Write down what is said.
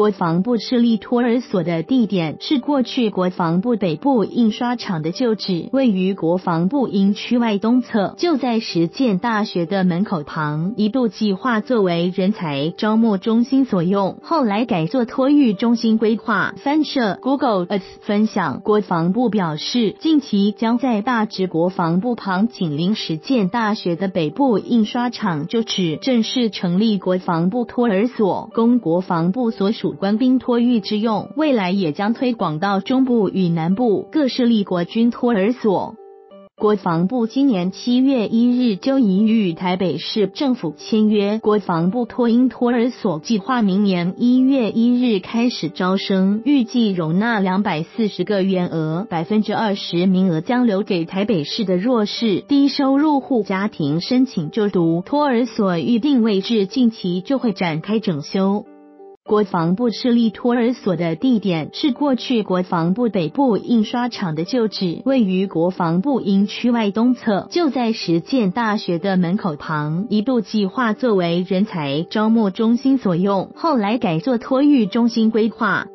国防部设立托儿所的地点是过去国防部北部印刷厂的旧址，位于国防部营区外东侧，就在实践大学的门口旁，一度计划作为人才招募中心所用，后来改作托育中心规划。翻社 Google Earth 分享，国防部表示，近期将在大直国防部旁紧邻实践大学的北部印刷厂旧址正式成立国防部托儿所，供国防部所属官兵托育之用，未来也将推广到中部与南部各设立国军托儿所。国防部今年7月1日就已与台北市政府签约国防部托婴托儿所，计划明年1月1日开始招生，预计容纳240个员额， 20% 名额将留给台北市的弱势低收入户家庭申请就读。托儿所预定位置近期就会展开整修。国防部设立托儿所的地点是过去国防部北部印刷厂的旧址，位于国防部营区外东侧，就在实践大学的门口旁，一度计划作为人才招募中心所用，后来改作托育中心规划。